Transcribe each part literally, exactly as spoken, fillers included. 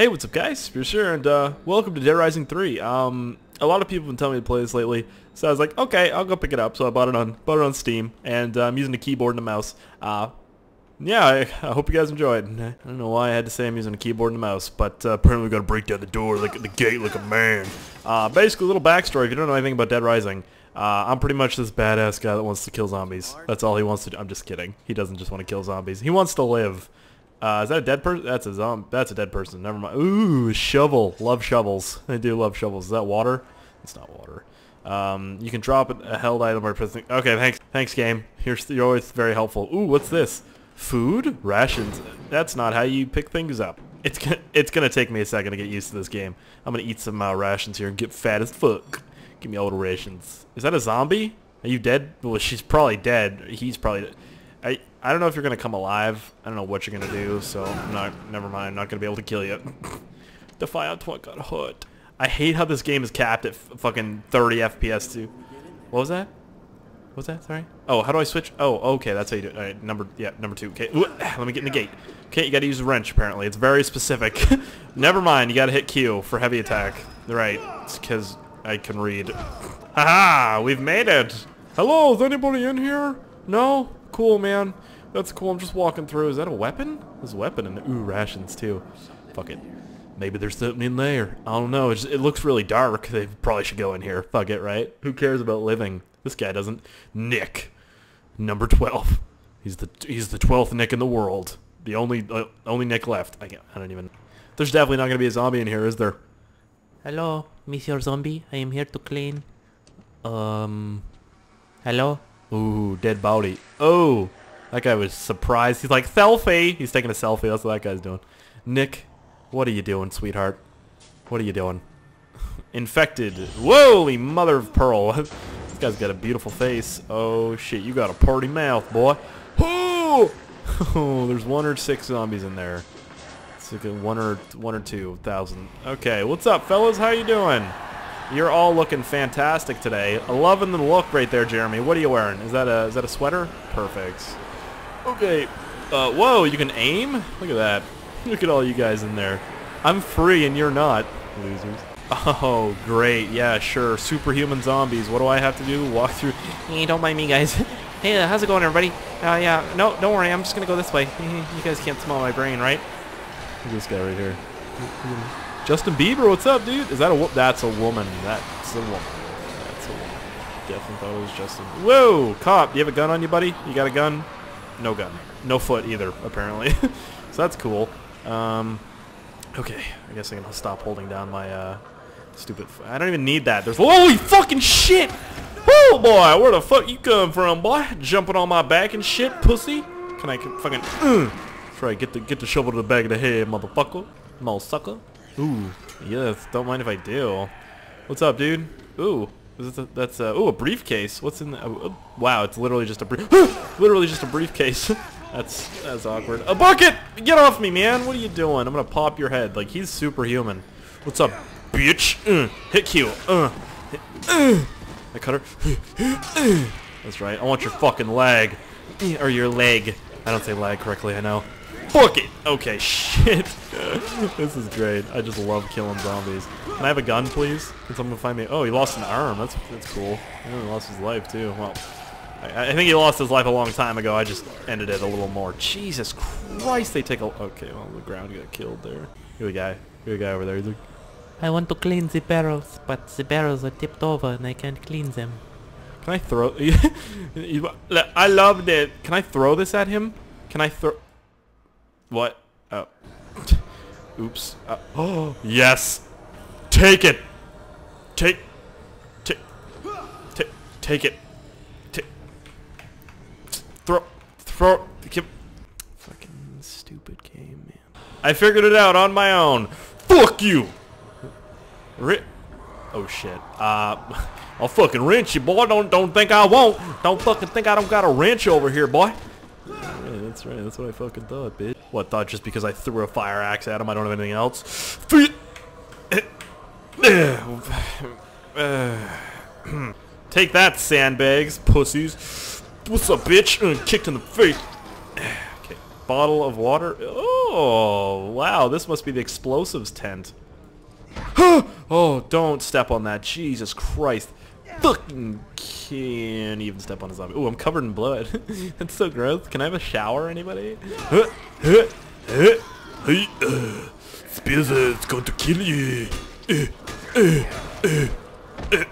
Hey, what's up guys, for sure, and uh, welcome to Dead Rising three. Um, a lot of people have been telling me to play this lately, so I was like, okay, I'll go pick it up. So I bought it on bought it on Steam, and uh, I'm using a keyboard and a mouse. Uh, yeah, I, I hope you guys enjoyed. I don't know why I had to say I'm using a keyboard and a mouse, but uh, apparently we gotta break down the door, look at the gate like a man. Uh, basically, a little backstory, if you don't know anything about Dead Rising, Uh, I'm pretty much this badass guy that wants to kill zombies. That's all he wants to do. I'm just kidding. He doesn't just want to kill zombies. He wants to live. Uh, is that a dead person? That's a zombie. That's a dead person. Never mind. Ooh, shovel. Love shovels. I do love shovels. Is that water? It's not water. Um, you can drop a held item or pressing. Okay, thanks. Thanks, game. You're, you're always very helpful. Ooh, what's this? Food? Rations. That's not how you pick things up. It's gonna, it's gonna take me a second to get used to this game. I'm gonna eat some uh, rations here and get fat as fuck. Give me all the rations. Is that a zombie? Are you dead? Well, she's probably dead. He's probably dead. I, I don't know if you're going to come alive. I don't know what you're going to do, so I'm not, never mind. I'm not going to be able to kill you. Defiant what got hooked. I hate how this game is capped at f fucking thirty F P S too. What was that? What was that? Sorry. Oh, how do I switch? Oh, okay. That's how you do it. All right, number, yeah, number two. Okay, ooh, let me get in the gate. Okay, you got to use a wrench, apparently. It's very specific. Never mind. You got to hit Q for heavy attack. Right. It's because I can read. Haha, we've made it. Hello, is anybody in here? No? Cool, man. That's cool. I'm just walking through. Is that a weapon? There's a weapon in the ooh, rations too. Fuck it. Maybe there's something in there. I don't know. It, just, it looks really dark. They probably should go in here. Fuck it, right? Who cares about living? This guy doesn't. Nick, number twelve. He's the he's the twelfth Nick in the world. The only uh, only Nick left. I can't, I don't even. There's definitely not gonna be a zombie in here, is there? Hello, Monsieur Zombie. I am here to clean. Um, hello? Ooh, dead body. Oh, that guy was surprised. He's like, selfie! He's taking a selfie. That's what that guy's doing. Nick, what are you doing, sweetheart? What are you doing? Infected. Holy mother of pearl. This guy's got a beautiful face. Oh, shit. You got a party mouth, boy. Oh! Oh, there's one or six zombies in there. One or one or two thousand. Okay, what's up, fellas? How you doing? You're all looking fantastic today. Loving the look right there, Jeremy. What are you wearing? Is that a is that a sweater? Perfect. Okay. Uh, whoa, you can aim? Look at that. Look at all you guys in there. I'm free and you're not. Losers. Oh, great. Yeah, sure. Superhuman zombies. What do I have to do? Walk through. Hey, don't mind me, guys. Hey, how's it going, everybody? Uh, yeah. No, don't worry. I'm just gonna go this way. You guys can't smell my brain, right? Look at this guy right here. Justin Bieber, what's up, dude? Is that a wo that's a woman. That's a woman. That's a woman. Definitely thought it was Justin. Whoa! Cop, do you have a gun on you, buddy? You got a gun? No gun. No foot either, apparently. So that's cool. Um, okay, I guess I'm gonna stop holding down my uh, stupid foot. I don't even need that. There's holy fucking shit! Oh boy, where the fuck you come from, boy? Jumping on my back and shit, pussy. Can I can fucking? Uh, Right, get the get the shovel to the back of the head, motherfucker, mole sucker. Ooh, yes. Don't mind if I do. What's up, dude? Ooh, is this a, that's a, ooh, a briefcase. What's in the? Uh, uh, wow, it's literally just a brief. Literally just a briefcase. that's that's awkward. A bucket! Get off me, man! What are you doing? I'm gonna pop your head. Like he's superhuman. What's up, bitch? Uh, hit Q. Uh, hit, uh. I cut her. That's right. I want your fucking leg, or your leg. I don't say leg correctly. I know. Fuck it! Okay, shit. This is great. I just love killing zombies. Can I have a gun, please? Can someone find me? Oh, he lost an arm. That's that's cool. Oh, he lost his life, too. Well, I, I think he lost his life a long time ago. I just ended it a little more. Jesus Christ, they take a... Okay, well, the ground got killed there. Here we go. Here we go over there. He's like, I want to clean the barrels, but the barrels are tipped over and I can't clean them. Can I throw... I loved it. Can I throw this at him? Can I throw... What? Oh. Oops. Uh, oh. Yes. Take it. Take. Take. Take. Take it. Take. Throw. Throw. Keep. Fucking stupid game, man. I figured it out on my own. Fuck you. Ri- oh shit. Uh, I'll fucking wrench you, boy. Don't don't think I won't. Don't fucking think I don't got a wrench over here, boy. That's right, that's what I fucking thought, bitch. What, thought just because I threw a fire axe at him I don't have anything else? Take that, sandbags, pussies. What's up, bitch? Kicked in the face. Okay, bottle of water. Oh! Oh, wow, this must be the explosives tent. Oh, don't step on that. Jesus Christ. Fucking can't even step on a zombie. Oh, I'm covered in blood. That's so gross. Can I have a shower, anybody? Hey, uh, Spears is going to kill you. Uh, uh, uh, uh.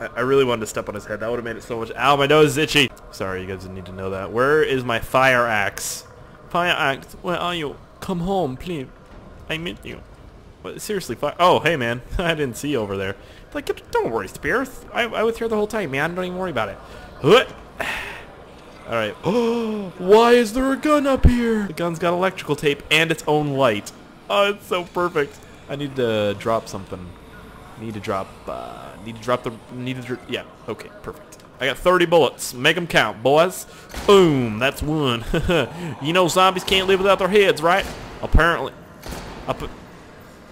I, I really wanted to step on his head. That would have made it so much. Ow, my nose is itchy. Sorry, you guys didn't need to know that. Where is my fire axe? Fire axe, where are you? Come home, please. I miss you. What, seriously, fire. Oh, hey, man. I didn't see you over there. Like, don't worry, Spears. I, I was here the whole time, man. Don't even worry about it. What? All right. Oh, why is there a gun up here? The gun's got electrical tape and its own light. Oh, it's so perfect. I need to drop something. Need to drop. Uh, need to drop the. Need to. Dr yeah. Okay. Perfect. I got thirty bullets. Make them count, boys. Boom. That's one. You know zombies can't live without their heads, right? Apparently. Up.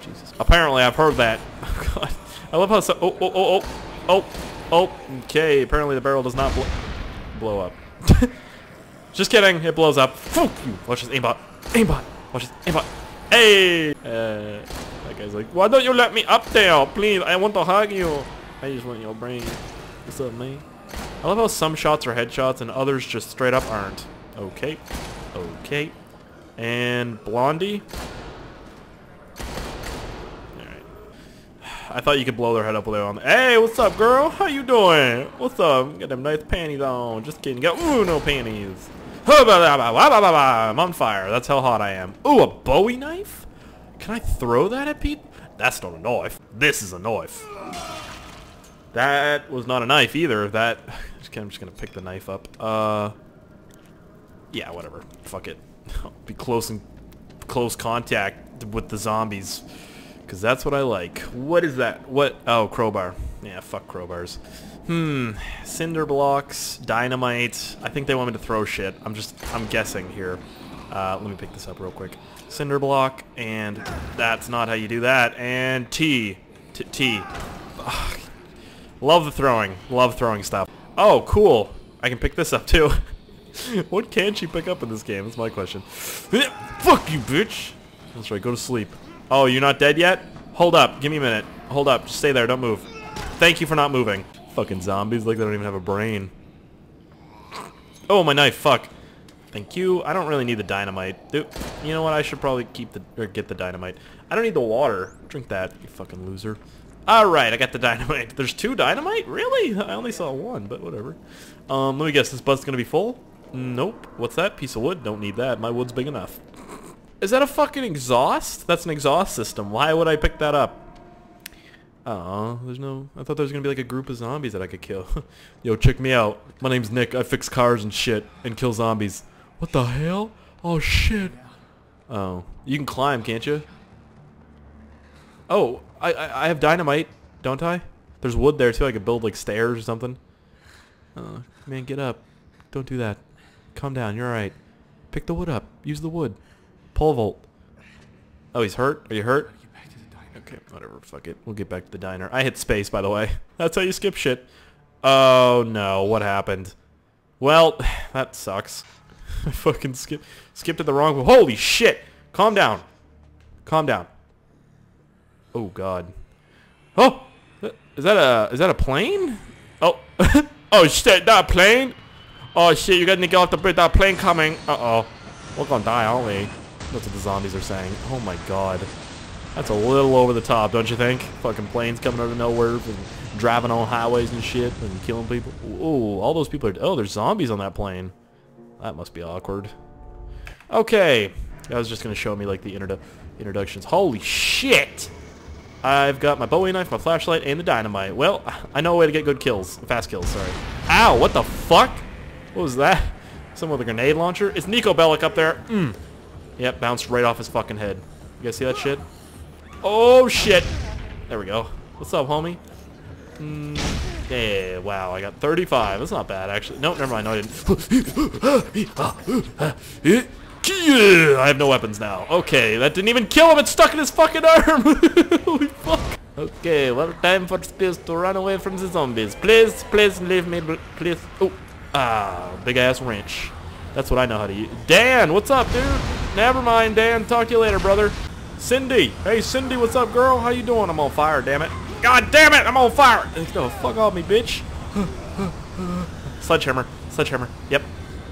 Jesus. Apparently, I've heard that. Oh, God. I love how so. Oh. Oh. Oh. Oh. Oh. Oh. Okay. Apparently, the barrel does not blow. Blow up. Just kidding, it blows up. Fuck you. Watch this aimbot. Aimbot. Watch this aimbot. Hey! Uh, that guy's like, why don't you let me up there? Please, I want to hug you. I just want your brain. What's up, man? I love how some shots are headshots and others just straight up aren't. Okay. Okay. And Blondie? Alright. I thought you could blow their head up with their arm. Hey, what's up, girl? How you doing? What's up? Got them nice panties on. Just kidding. Got ooh, no panties. I'm on fire. That's how hot I am. Ooh, a Bowie knife? Can I throw that at people? That's not a knife. This is a knife. That was not a knife either. That... I'm just gonna pick the knife up. Uh... Yeah, whatever. Fuck it. I'll be close in close contact with the zombies. Because that's what I like. What is that? What? Oh, crowbar. Yeah, fuck crowbars. Hmm. Cinder blocks, dynamite. I think they want me to throw shit. I'm just, I'm guessing here. Uh, let me pick this up real quick. Cinder block, and that's not how you do that. And T. T. T. Ugh. Love the throwing. Love throwing stuff. Oh, cool. I can pick this up too. What can she pick up in this game? That's my question. Fuck you, bitch. That's right, go to sleep. Oh, you're not dead yet? Hold up. Give me a minute. Hold up. Just stay there. Don't move. Thank you for not moving. Fucking zombies, like they don't even have a brain. Oh, my knife. Fuck. Thank you. I don't really need the dynamite. Dude, you know what? I should probably keep the or get the dynamite. I don't need the water. Drink that, you fucking loser. All right, I got the dynamite. There's two dynamite? Really? I only saw one, but whatever. Um, let me guess. This butt's gonna be full? Nope. What's that? Piece of wood? Don't need that. My wood's big enough. Is that a fucking exhaust? That's an exhaust system. Why would I pick that up? Oh, there's no... I thought there was gonna be like a group of zombies that I could kill. Yo, check me out. My name's Nick. I fix cars and shit and kill zombies. What the hell? Oh, shit. Oh. You can climb, can't you? Oh, I, I, I have dynamite, don't I? There's wood there, too. I could build like stairs or something. Oh, man, get up. Don't do that. Calm down. You're alright. Pick the wood up. Use the wood. Pole vault. Oh, he's hurt? Are you hurt? Okay, whatever. Fuck it. We'll get back to the diner. I hit space, by the way. That's how you skip shit. Oh, no. What happened? Well, that sucks. I fucking skip, skipped at the wrong... Holy shit! Calm down. Calm down. Oh, God. Oh! Is that a... Is that a plane? Oh. Oh, shit. That plane? Oh, shit. You gotta get off the bridge. That plane coming. Uh-oh. We're gonna die, aren't we? That's what the zombies are saying. Oh my god. That's a little over the top, don't you think? Fucking planes coming out of nowhere and driving on highways and shit and killing people. Ooh, all those people are... Oh, there's zombies on that plane. That must be awkward. Okay. I was just going to show me, like, the introdu introductions. Holy shit! I've got my Bowie knife, my flashlight, and the dynamite. Well, I know a way to get good kills. Fast kills, sorry. Ow, what the fuck? What was that? Someone with a grenade launcher? It's Nico Bellic up there. Mm. Yep, bounced right off his fucking head. You guys see that shit? Oh, shit. There we go. What's up, homie? Mm. Yeah, wow, I got thirty-five. That's not bad, actually. No, never mind. No, I didn't. I have no weapons now. Okay, that didn't even kill him. It's stuck in his fucking arm. Holy fuck. Okay, well, time for Spears to run away from the zombies. Please, please leave me. Please. Oh, ah, big-ass wrench. That's what I know how to use. Dan, what's up, dude? Never mind, Dan. Talk to you later, brother. Cindy. Hey, Cindy, what's up, girl? How you doing? I'm on fire, damn it. God damn it, I'm on fire. It's gonna fuck off me, bitch. Sledgehammer. Sledgehammer. Yep.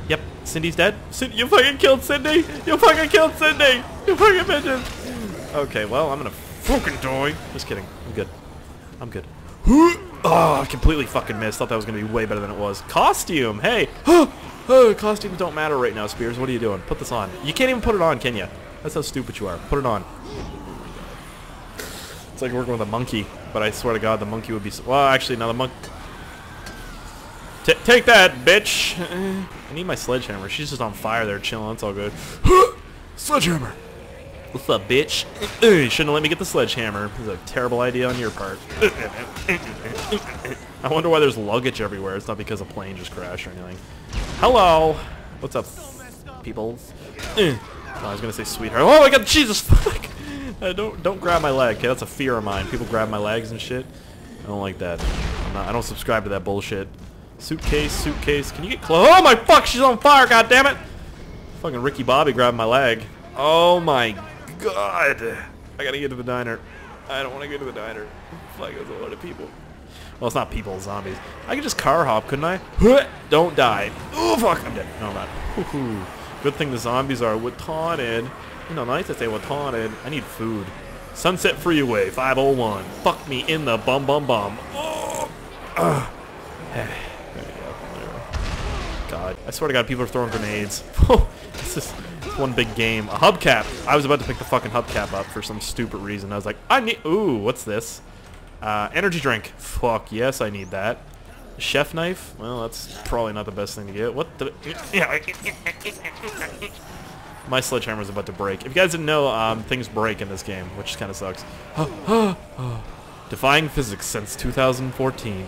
Yep. Cindy's dead. Cindy, you fucking killed Cindy. You fucking killed Cindy. You fucking bitches. Okay, well, I'm gonna fucking die. Just kidding. I'm good. I'm good. Oh, I completely fucking missed. Thought that was gonna be way better than it was. Costume. Hey. Oh, costumes don't matter right now, Spears. What are you doing? Put this on. You can't even put it on, can you? That's how stupid you are. Put it on. It's like working with a monkey, but I swear to God, the monkey would be... So well, actually, now the monk... T take that, bitch! I need my sledgehammer. She's just on fire there, chilling. It's all good. Sledgehammer! What's up, bitch? You shouldn't have let me get the sledgehammer. It was a terrible idea on your part. I wonder why there's luggage everywhere. It's not because a plane just crashed or anything. Hello! What's up, people? Oh, I was gonna say sweetheart. Oh my God, Jesus fuck! Uh, don't don't grab my leg. Okay, that's a fear of mine. People grab my legs and shit. I don't like that. I'm not, I don't subscribe to that bullshit. Suitcase, suitcase. Can you get close? Oh my fuck! She's on fire. God damn it! Fucking Ricky Bobby grabbed my leg. Oh my God! I gotta get to the diner. I don't want to go to the diner. Like there's a lot of people. Well, it's not people, it's zombies. I could just car hop, couldn't I? Don't die. Oh, fuck, I'm dead. No, I'm not. Woohoo. Good thing the zombies are we're taunted. You know, nice that they were taunted. I need food. Sunset Freeway, five oh one. Fuck me in the bum bum bum. Oh. Uh. There we go. There we go. God. I swear to God, people are throwing grenades. This is one big game. A hubcap. I was about to pick the fucking hubcap up for some stupid reason. I was like, I need... Ooh, what's this? Uh, energy drink. Fuck yes, I need that. Chef knife. Well, that's probably not the best thing to get. What the? My sledgehammer's about to break. If you guys didn't know, um, things break in this game, which kind of sucks. Defying physics since two thousand fourteen.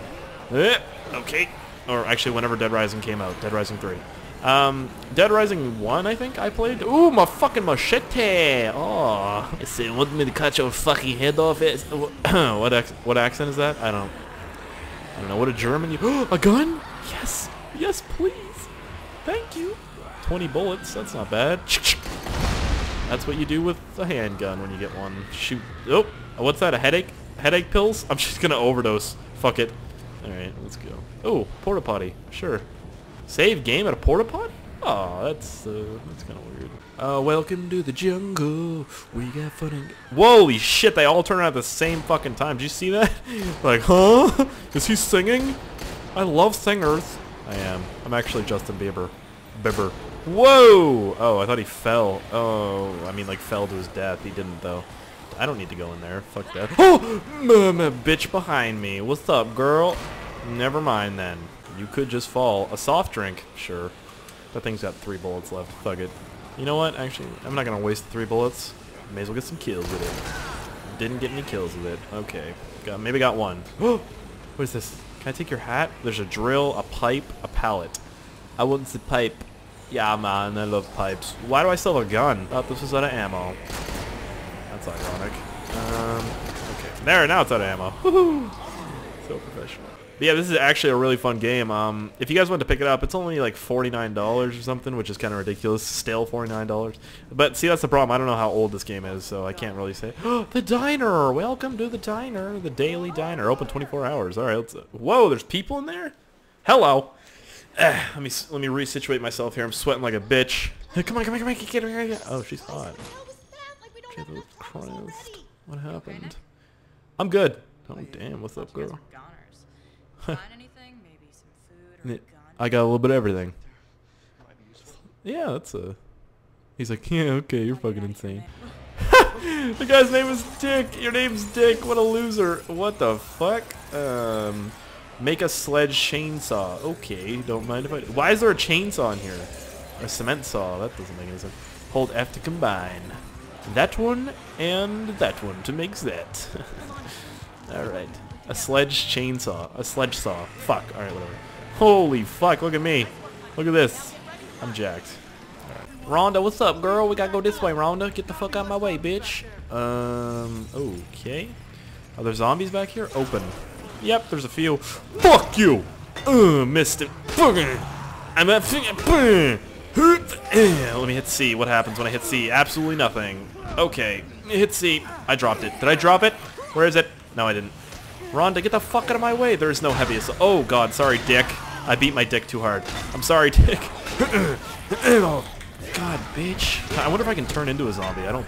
Okay. Or actually, whenever Dead Rising came out, Dead Rising three. Um, Dead Rising one, I think I played. Ooh, my fucking machete! Oh, I said, want me to cut your fucking head off? what ac what accent is that? I don't. I don't know. What a German! You a gun? Yes, yes, please. Thank you. Twenty bullets. That's not bad. That's what you do with a handgun when you get one. Shoot. Oh, what's that? A headache? Headache pills? I'm just gonna overdose. Fuck it. All right, let's go. Oh, porta potty. Sure. Save game at a porta potty? Oh, that's uh, that's kind of weird. Uh, welcome to the jungle. We got fun and holy shit! They all turn out at the same fucking time. Did you see that? Like, huh? Is he singing? I love singers. I am. I'm actually Justin Bieber. Bieber. Whoa! Oh, I thought he fell. Oh, I mean, like fell to his death. He didn't though. I don't need to go in there. Fuck that. Oh, mama, bitch behind me. What's up, girl? Never mind then. You could just fall. A soft drink? Sure. That thing's got three bullets left. Fuck it. You know what? Actually, I'm not going to waste three bullets. May as well get some kills with it. Didn't get any kills with it. Okay. Got, maybe got one. What is this? Can I take your hat? There's a drill, a pipe, a pallet. I wouldn't say pipe. Yeah, man. I love pipes. Why do I still have a gun? Thought this was out of ammo. That's ironic. Um, okay. There, now it's out of ammo. Woohoo! So professional. But yeah, this is actually a really fun game. Um, if you guys want to pick it up, it's only like forty-nine dollars or something, which is kind of ridiculous. Still forty-nine dollars. But see, that's the problem. I don't know how old this game is, so I can't really say. The diner! Welcome to the diner. The daily diner. Open twenty-four hours. All right. Let's, uh, whoa, there's people in there? Hello. Uh, let me let me resituate myself here. I'm sweating like a bitch. Come on, come on, come on. Get her, get her. Oh, she's hot. Jesus Christ. What happened? I'm good. Oh, damn. What's up, girl? Anything, maybe some food or I got a little bit of everything. Yeah, that's a... He's like, yeah, okay, you're fucking insane. The guy's name is Dick. Your name's Dick. What a loser. What the fuck? Um, make a sledge chainsaw. Okay, don't mind if I... Why is there a chainsaw in here? A cement saw. That doesn't make any sense. Hold F to combine. That one and that one to make that. Alright. A sledge chainsaw. A sledge saw. Fuck. Alright, whatever. Holy fuck, look at me. Look at this. I'm jacked. Right. Rhonda, what's up, girl? We gotta go this way, Rhonda. Get the fuck out of my way, bitch. Um, okay. Are there zombies back here? Open. Yep, there's a few. Fuck you! Ugh, missed it. I'm at... Let me hit C. What happens when I hit C? Absolutely nothing. Okay. Hit C. I dropped it. Did I drop it? Where is it? No, I didn't. Rhonda, get the fuck out of my way. There is no heavy assault. Oh, God. Sorry, dick. I beat my dick too hard. I'm sorry, dick. Oh, God, bitch. I wonder if I can turn into a zombie. I don't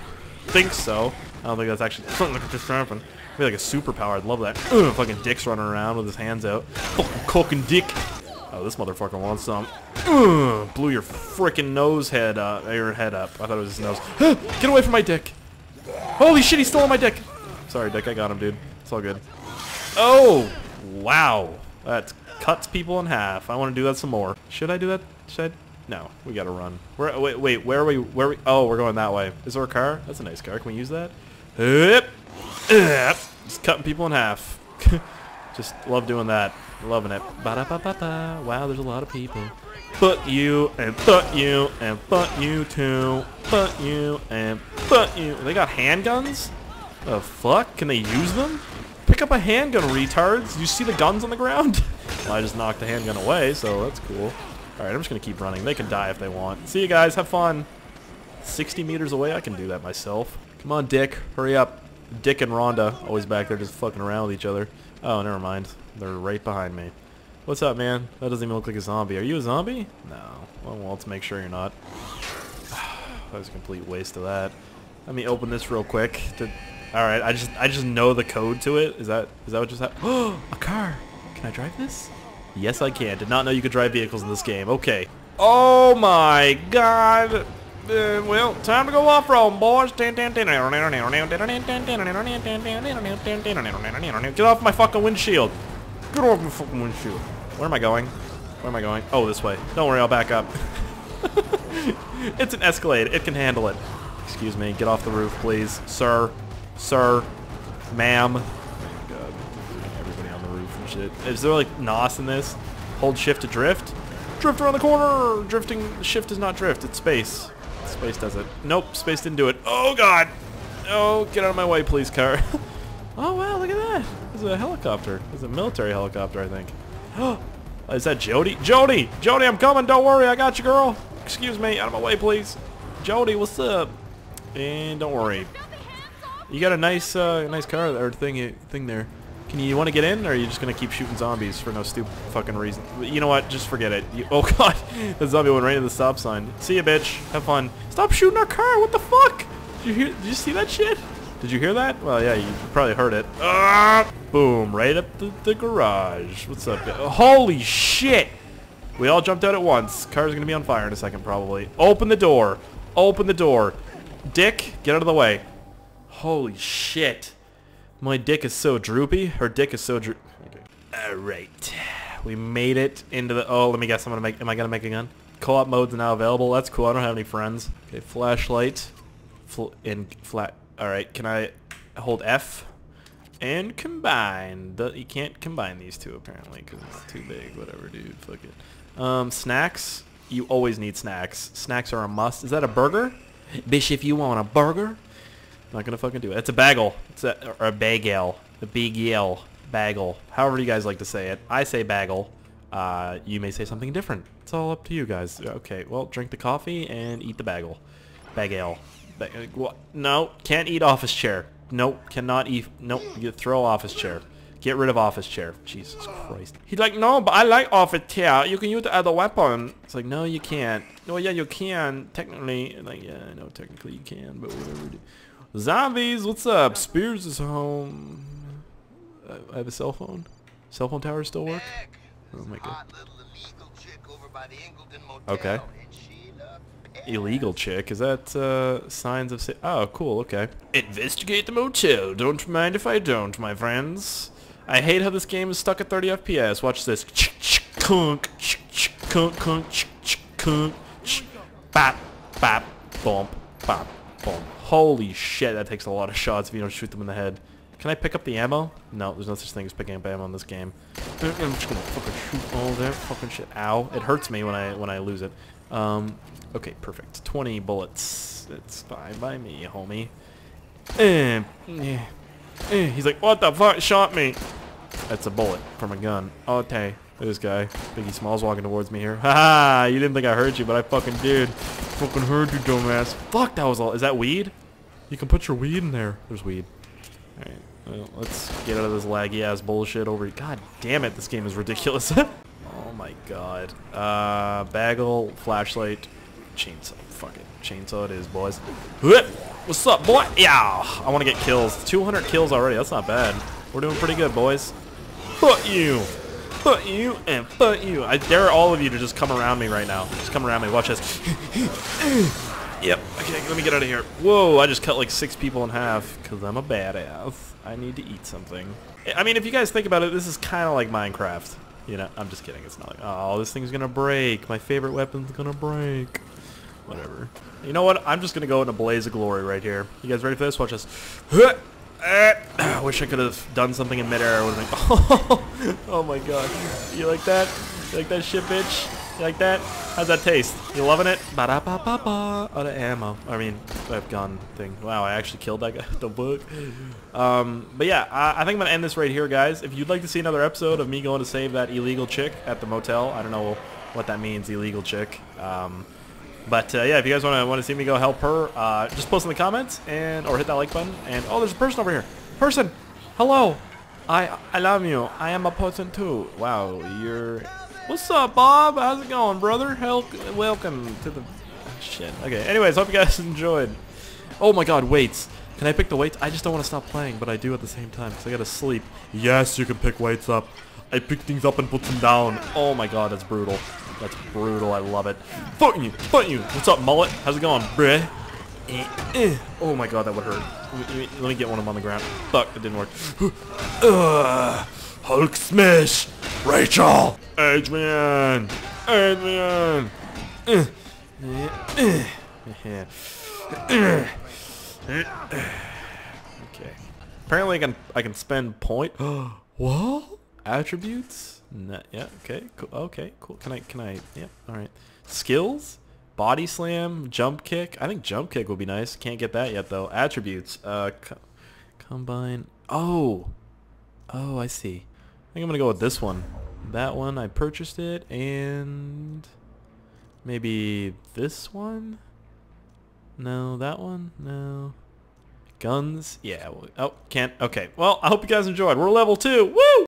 think so. I don't think that's actually... Look at this happened. It'd be like a superpower. I'd love that. Ugh, fucking dick's running around with his hands out. Fucking cooking dick. Oh, this motherfucker wants some. Ugh, blew your frickin' nose head up. Your head up. I thought it was his nose. Get away from my dick. Holy shit, he's still on my dick. Sorry, dick. I got him, dude. It's all good. Oh, wow. That cuts people in half. I want to do that some more. Should I do that? Should I? No, we gotta run. Where, wait, wait, where are we? Where are we? Oh, we're going that way. Is there a car? That's a nice car. Can we use that? Just cutting people in half. Just love doing that. Loving it. Ba-da-ba-ba-ba. Wow, there's a lot of people. Fuck you, and fuck you, and fuck you too. Fuck you, and fuck you. They got handguns? The fuck? Can they use them? Pick up a handgun, retards. You see the guns on the ground? Well, I just knocked the handgun away, so that's cool. Alright, I'm just gonna keep running. They can die if they want. See you guys, have fun. sixty meters away, I can do that myself. Come on, Dick. Hurry up. Dick and Rhonda, always back there just fucking around with each other. Oh, never mind. They're right behind me. What's up, man? That doesn't even look like a zombie. Are you a zombie? No. Well, let's make sure you're not. That was a complete waste of that. Let me open this real quick. To... Alright, I just I just know the code to it. Is that is that what just happened? Oh, a car! Can I drive this? Yes, I can. Did not know you could drive vehicles in this game. Okay. Oh my god! Uh, well, time to go off-road, boys. Get off my fucking windshield. Get off my fucking windshield. Where am I going? Where am I going? Oh, this way. Don't worry, I'll back up. It's an Escalade. It can handle it. Excuse me. Get off the roof, please. Sir. Sir. Ma'am. Oh my god. Everybody on the roof and shit. Is there like N O S in this? Hold shift to drift? Drift around the corner! Drifting shift is not drift. It's space. Space does it. Nope, space didn't do it. Oh god! Oh, get out of my way, please, car. Oh wow, look at that! There's a helicopter. There's a military helicopter, I think. Oh, is that Jody? Jody! Jody, I'm coming. Don't worry, I got you, girl. Excuse me, out of my way, please. Jody, what's up? And don't worry. You got a nice, uh, nice car or thing, thing there. Can you, you want to get in, or are you just gonna keep shooting zombies for no stupid fucking reason? You know what? Just forget it. You, oh god, the zombie went right into the stop sign. See ya, bitch. Have fun. Stop shooting our car. What the fuck? Did you hear? Did you see that shit? Did you hear that? Well, yeah, you probably heard it. Ah! Boom! Right up the, the garage. What's up? Holy shit! We all jumped out at once. Car's gonna be on fire in a second, probably. Open the door. Open the door. Dick, get out of the way. Holy shit. My dick is so droopy. Her dick is so droopy. Okay. Alright. We made it into the... Oh, let me guess. I'm gonna make... Am I gonna make a gun? Co-op mode's now available. That's cool. I don't have any friends. Okay, flashlight. Fl and flat... Alright, can I hold F? And combine. The, you can't combine these two, apparently, because it's too big. Whatever, dude. Fuck it. Um, snacks. You always need snacks. Snacks are a must. Is that a burger? Bish, if you want a burger... Not gonna fucking do it. It's a bagel. It's a, or a bagel. A big yell. Bagel. However you guys like to say it. I say bagel. Uh, you may say something different. It's all up to you guys. Okay, well, drink the coffee and eat the bagel. Bagel. Ba no, can't eat office chair. Nope, cannot eat. Nope, you throw office chair. Get rid of office chair. Jesus Christ. He's like, no, but I like office chair. You can use the other weapon. It's like, no, you can't. No, yeah, you can. Technically. Like, yeah, I know technically you can, but whatever. Zombies, what's up? Spears is home. I have a cell phone. Cell phone towers still work? Oh my god. Okay. Illegal chick? Is that uh, signs of... Sa oh, cool, okay. Investigate the motel. Don't mind if I don't, my friends. I hate how this game is stuck at thirty F P S. Watch this. Kunk, kunk, kunk, kunk, bop, bop, bump, bop. Holy shit, that takes a lot of shots if you don't shoot them in the head. Can I pick up the ammo? No, there's no such thing as picking up ammo in this game. I'm just gonna fucking shoot all that fucking shit. Ow. It hurts me when I when I lose it. Um, okay, perfect. twenty bullets. It's fine by me, homie. Eh, eh, eh. He's like, what the fuck shot me? That's a bullet from a gun. Okay. Look at this guy. Biggie Smalls walking towards me here. Haha, you didn't think I heard you, but I fucking did. Fucking heard you, dumbass. Fuck, that was all. Is that weed? You can put your weed in there. There's weed. Alright, well, let's get out of this laggy ass bullshit over here. God damn it, this game is ridiculous. Oh my god. Uh, bagel, flashlight, chainsaw. Fuck it. Chainsaw it is, boys. What's up, boy? Yeah, I want to get kills. two hundred kills already. That's not bad. We're doing pretty good, boys. Fuck you. Fuck you and fuck you. I dare all of you to just come around me right now. Just come around me. Watch this. Yep. Okay, let me get out of here. Whoa, I just cut like six people in half because I'm a badass. I need to eat something. I mean, if you guys think about it, this is kind of like Minecraft. You know, I'm just kidding. It's not like, oh, this thing's going to break. My favorite weapon's going to break. Whatever. You know what? I'm just going to go in a blaze of glory right here. You guys ready for this? Watch this. I wish I could have done something in midair. I would have been, oh, oh my god. You like that? You like that shit, bitch? You like that? How's that taste? You loving it? Ba-da-ba-ba-ba. Out of ammo. I mean, that gun thing. Wow, I actually killed that guy. The book. Um, but yeah, I, I think I'm going to end this right here, guys. If you'd like to see another episode of me going to save that illegal chick at the motel, I don't know what that means, illegal chick. Um... But uh, yeah, if you guys want to want to see me go help her, uh, just post in the comments and or hit that like button. And oh, there's a person over here. Person, hello. I I love you. I am a person too. Wow, you're. What's up, Bob? How's it going, brother? Hel welcome to the. Oh, shit. Okay. Anyways, hope you guys enjoyed. Oh my God, weights. Can I pick the weights? I just don't want to stop playing, but I do at the same time because I gotta sleep. Yes, you can pick weights up. I pick things up and put them down. Oh my God, that's brutal. That's brutal. I love it. Fuck you. Fuck you. What's up, mullet? How's it going, bruh? Eh, eh. Oh my god, that would hurt. Let me, let me get one of them on the ground. Fuck, it didn't work. uh, Hulk smash. Rachel. Adrian. Adrian. Uh, uh, uh, uh, okay. Apparently, I can I can spend point. What? Attributes? No, yeah, okay, cool, okay, cool. Can I, can I, yeah, alright. Skills? Body slam, jump kick. I think jump kick would be nice. Can't get that yet, though. Attributes. Uh, co combine. Oh. Oh, I see. I think I'm gonna go with this one. That one, I purchased it, and maybe this one? No, that one? No. Guns? Yeah. Well, oh, can't. Okay. Well, I hope you guys enjoyed. We're level two. Woo!